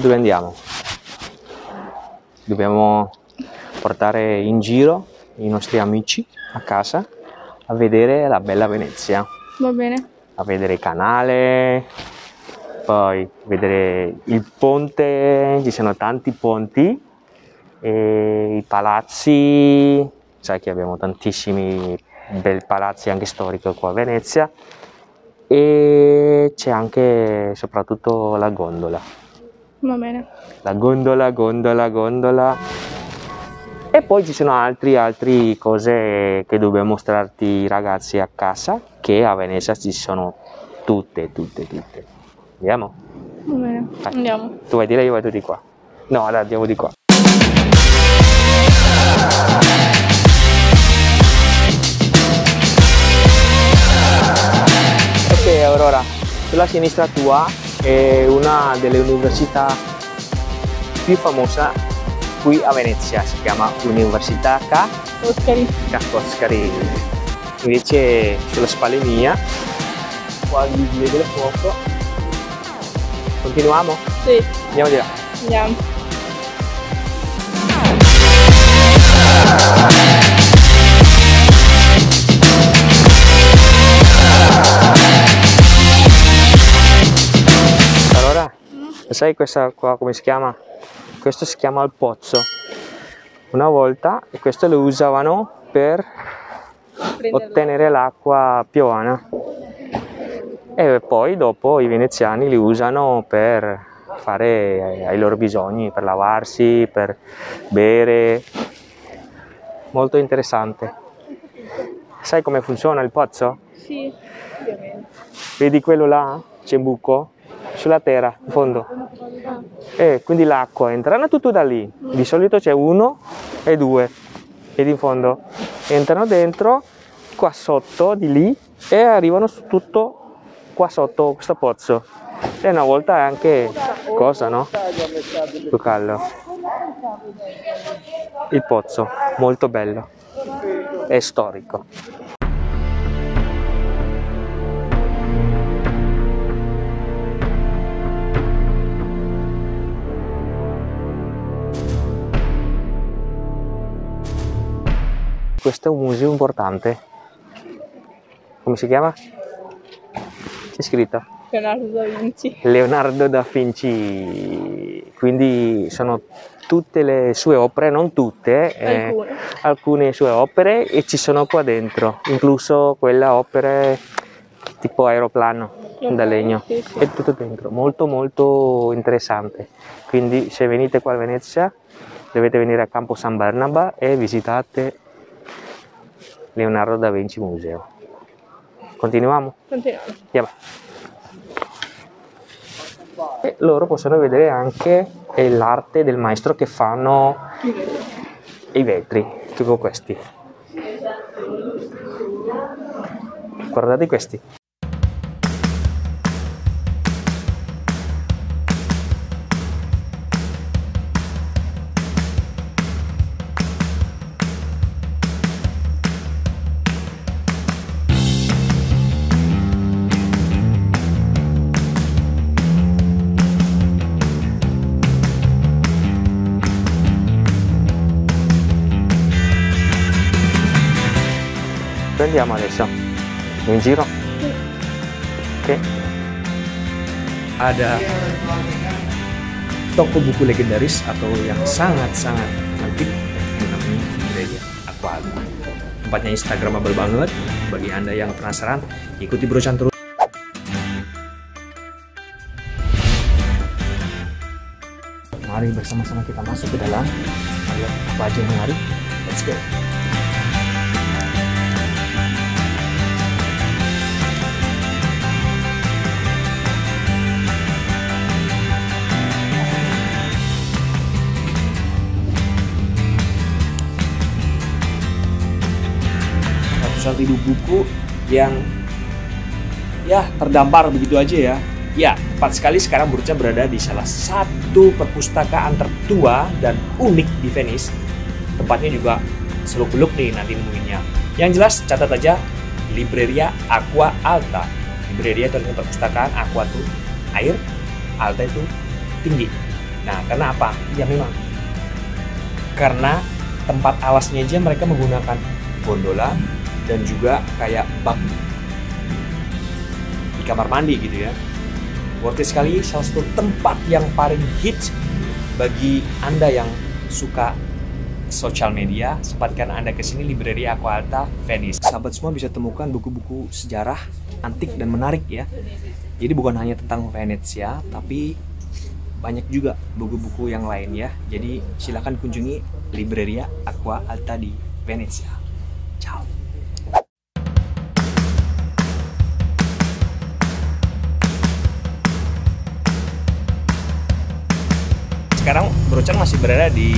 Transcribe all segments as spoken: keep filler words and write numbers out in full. dove andiamo? Dobbiamo portare in giro i nostri amici a casa a vedere la bella Venezia. Va bene. A vedere il canale, poi vedere il ponte, ci sono tanti ponti, e i palazzi, sai che abbiamo tantissimi bei palazzi anche storici qua a Venezia, e c'è anche soprattutto la gondola. Va bene. La gondola, gondola, gondola. E poi ci sono altri, altre cose che dobbiamo mostrarti ragazzi a casa, che a Venezia ci sono tutte, tutte, tutte. Andiamo? Va bene, vai. Andiamo. Tu vai di là, io vado di qua. No, allora andiamo di qua. Ok Aurora, sulla sinistra tua è una delle università più famose qui a Venezia, si chiama Università Ca' Foscari. Ca' Foscari. Invece sulla spalla mia, qua il vigile del fuoco. Continuiamo? Sì. Andiamo di là. Andiamo. Allora, sai questa qua come si chiama? Questo si chiama il pozzo. Una volta, e questo lo usavano per Prenderla. ottenere l'acqua piovana, e poi dopo i veneziani li usano per fare ai loro bisogni, per lavarsi, per bere. Molto interessante. Sai come funziona il pozzo? Sì, ovviamente. Vedi quello là? C'è un buco sulla terra, in fondo. E quindi l'acqua entrano tutto da lì. Di solito c'è uno e due. Vedi in fondo? Entrano dentro, qua sotto, di lì, e arrivano su tutto qua sotto questo pozzo. E una volta è anche cosa, no? Più caldo. Il pozzo, molto bello, è storico. Questo è un museo importante. Come si chiama? C'è scritto Leonardo da Vinci. Leonardo da Vinci. Quindi sono tutte le sue opere, non tutte, alcune. Eh, alcune sue opere, e ci sono qua dentro, incluso quella opere tipo aeroplano da legno, sì, sì. È tutto dentro, molto molto interessante. Quindi se venite qua a Venezia dovete venire a Campo San Barnaba e visitate Leonardo da Vinci Museo. Continuiamo? Continuiamo. Andiamo. E loro possono vedere anche l'arte del maestro che fanno i vetri, tipo questi. Guardate questi. Andiamo adesso in giro, okay. Ada toko buku legendaris atau yang sangat-sangat antik namanya Libreria Acqua Alta. Tempatnya instagramable banget. Bagi anda yang penasaran, ikuti Bro Chan terus. Mari bersama-sama kita masuk ke dalam, lihat apa aja yang menarik. Let's go. Ribu buku yang ya terdampar begitu aja ya. Ya, tepat sekali sekarang Burca berada di salah satu perpustakaan tertua dan unik di Venice. Tempatnya juga seluk-beluk nih nanti nemuinnya. Yang jelas catat aja Libreria Acqua Alta. Libreria itu perpustakaan, Acqua itu air, Alta itu tinggi. Nah, karena apa? Ya memang karena tempat alasnya aja mereka menggunakan gondola dan juga kayak bak di kamar mandi gitu ya. Worth it sekali, salah satu tempat yang paling hits bagi Anda yang suka sosial media. Sempatkan Anda kesini, Libreria Acqua Alta, Venice. Sahabat semua bisa temukan buku-buku sejarah antik dan menarik ya. Jadi bukan hanya tentang Venesia, tapi banyak juga buku-buku yang lain ya. Jadi silahkan kunjungi Libreria Acqua Alta di Venesia. Ciao! Sekarang Brocan masih berada di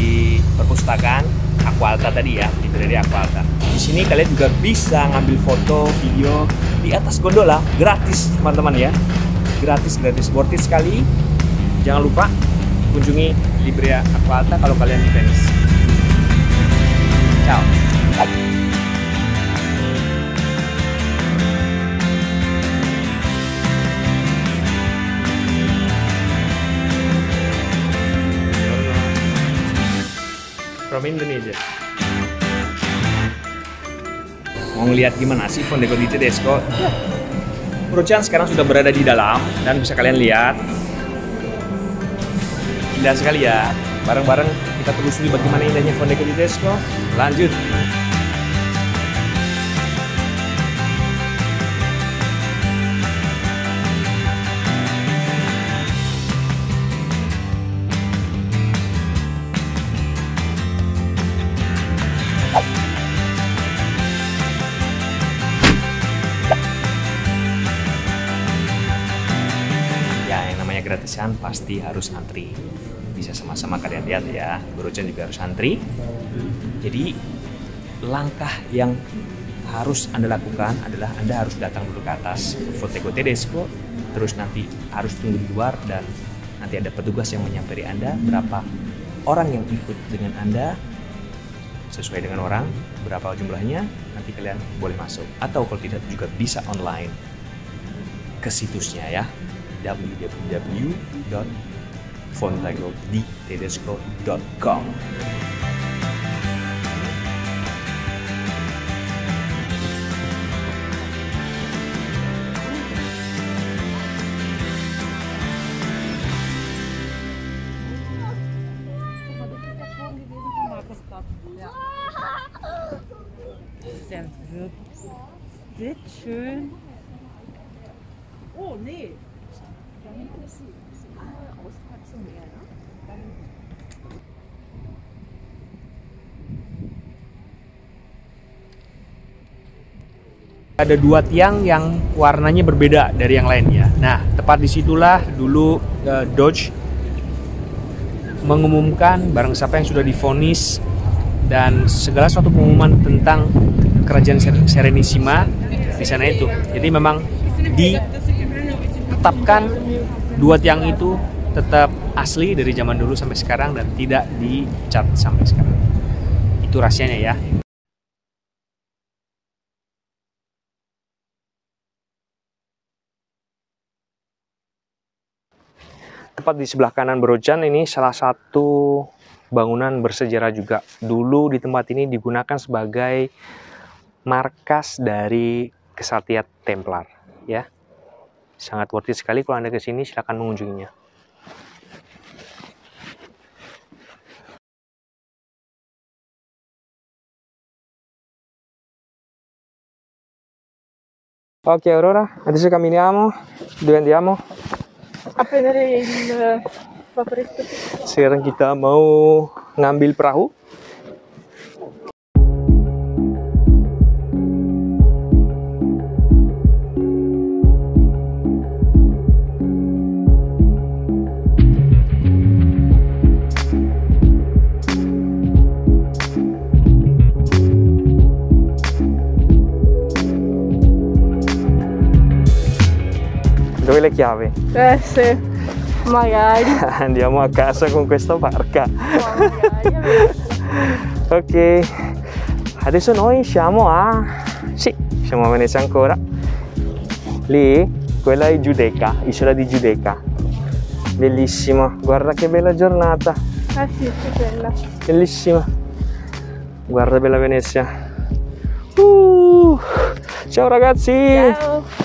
perpustakaan Acqua Alta tadi ya, di Libreria Acqua Alta. Di sini kalian juga bisa ngambil foto, video di atas gondola, gratis teman-teman ya, gratis gratis, worth it sekali. Jangan lupa kunjungi Libreria Acqua Alta kalau kalian di Venice. Ciao. From Indonesia. Mau ngeliat gimana sih Fondaco dei Tedeschi? Brocan sekarang sudah berada di dalam dan bisa kalian lihat. Indah sekali ya. Bareng-bareng kita telusuri bagaimana indahnya Fondaco dei Tedeschi. Lanjut. Gratisan pasti harus antri, bisa sama-sama kalian lihat ya, Brocan juga harus antri. Jadi langkah yang harus Anda lakukan adalah Anda harus datang dulu ke atas Fondaco Tedeschi, terus nanti harus tunggu di luar dan nanti ada petugas yang menyamperi Anda berapa orang yang ikut dengan Anda, sesuai dengan orang berapa jumlahnya, nanti kalian boleh masuk, atau kalau tidak juga bisa online ke situsnya ya, w w w dot fondaco di tedesco dot com. Oh, nee. Ada dua tiang yang warnanya berbeda dari yang lainnya. Nah, tepat disitulah dulu uh, Dodge mengumumkan barang siapa yang sudah divonis dan segala suatu pengumuman tentang kerajaan Serenissima di sana itu. Jadi memang ditetapkan dua tiang itu tetap asli dari zaman dulu sampai sekarang dan tidak dicat sampai sekarang. Itu rahasianya ya. Tepat di sebelah kanan Brocan ini salah satu bangunan bersejarah juga. Dulu di tempat ini digunakan sebagai markas dari kesatria Templar ya. Sangat worth it sekali kalau Anda ke sini, silakan mengunjunginya. Ok Aurora, adesso camminiamo, dove andiamo? A prendere il vaporetto. Sekarang kita mau ngambil perahu. Dove le chiavi? Eh sì, magari. Andiamo a casa con questa barca. Ok, adesso noi siamo a... Sì, siamo a Venezia ancora. Lì, quella è Giudecca, isola di Giudecca. Bellissima, guarda che bella giornata. Eh sì, bella. Bellissima. Guarda bella Venezia. Uh, ciao ragazzi. Ciao.